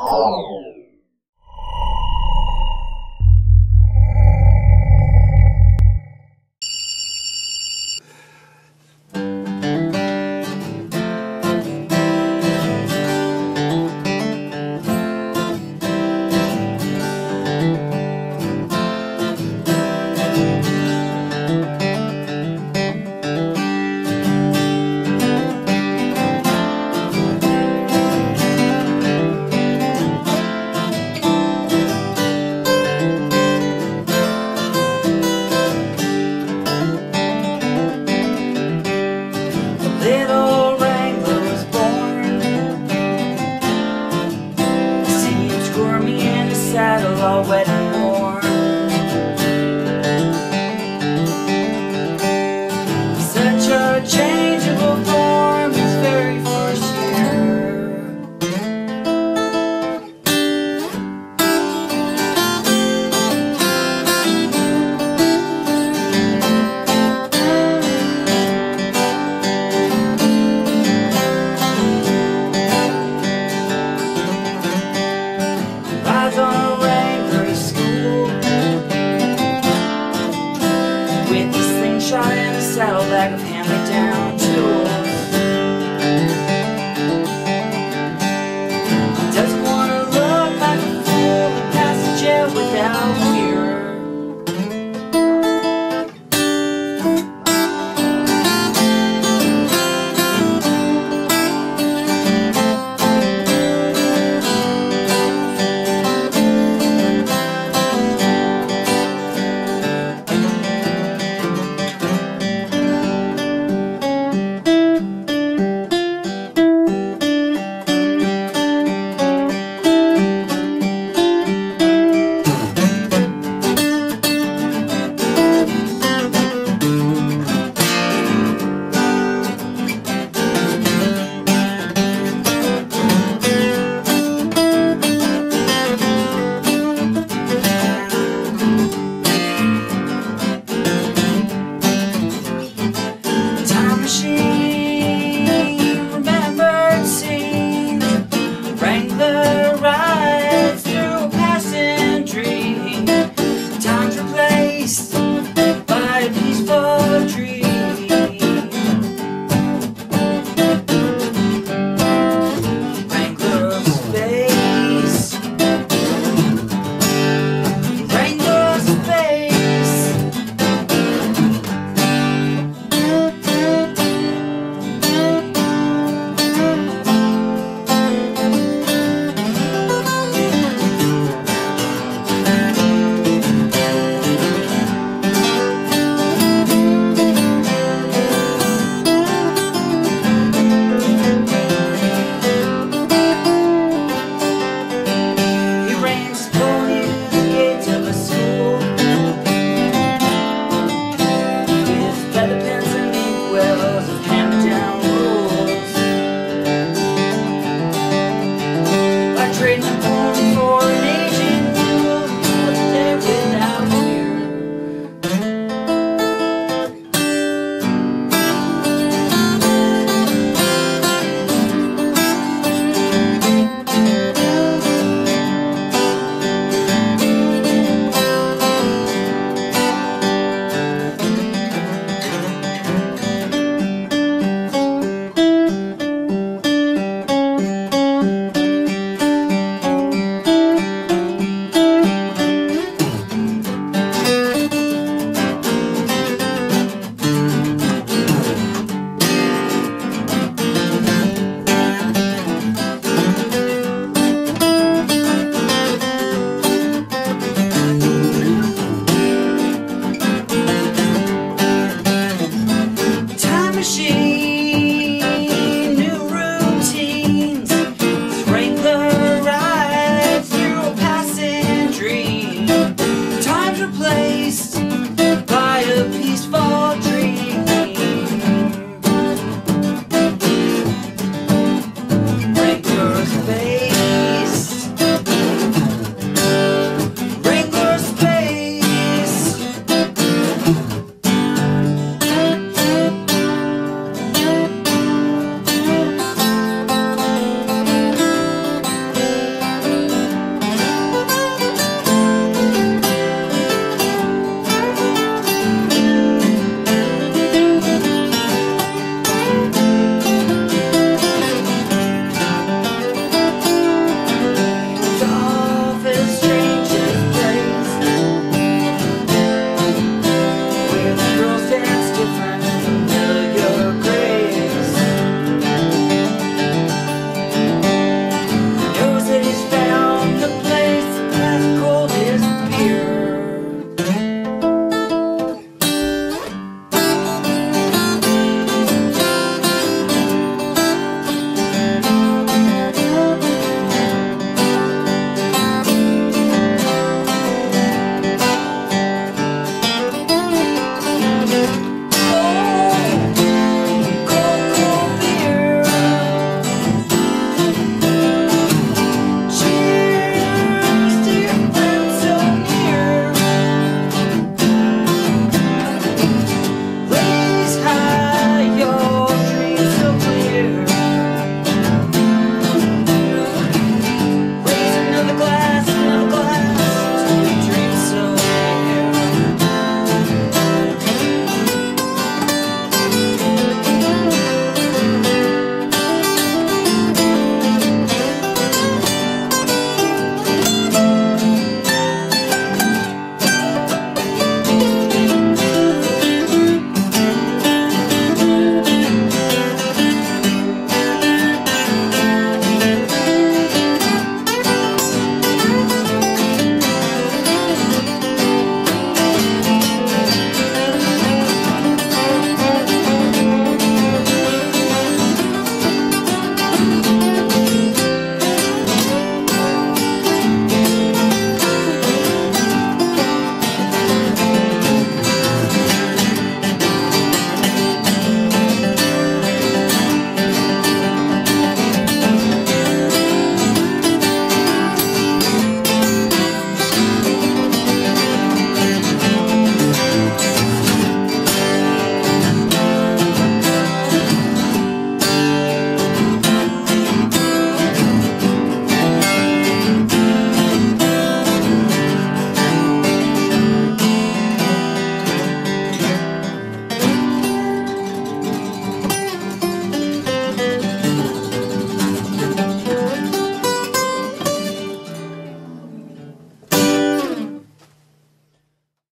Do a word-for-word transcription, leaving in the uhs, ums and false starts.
Oh.